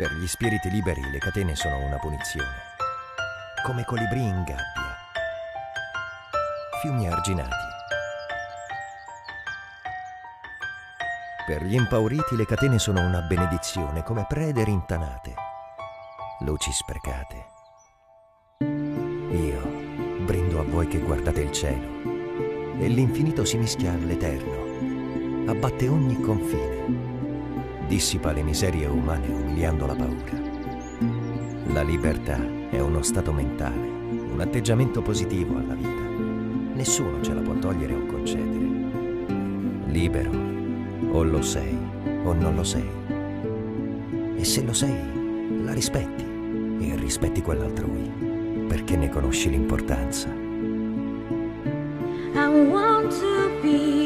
Per gli spiriti liberi le catene sono una punizione. Come colibrì in gabbia. Fiumi arginati. Per gli impauriti le catene sono una benedizione, come prede rintanate, luci sprecate. Io brindo a voi che guardate il cielo e l'infinito si mischia all'eterno, abbatte ogni confine, dissipa le miserie umane umiliando la paura. La libertà è uno stato mentale, un atteggiamento positivo alla vita. Nessuno ce la può togliere o concedere. Libero. O lo sei, o non lo sei. E se lo sei, la rispetti e rispetti quell'altrui, perché ne conosci l'importanza. I want to be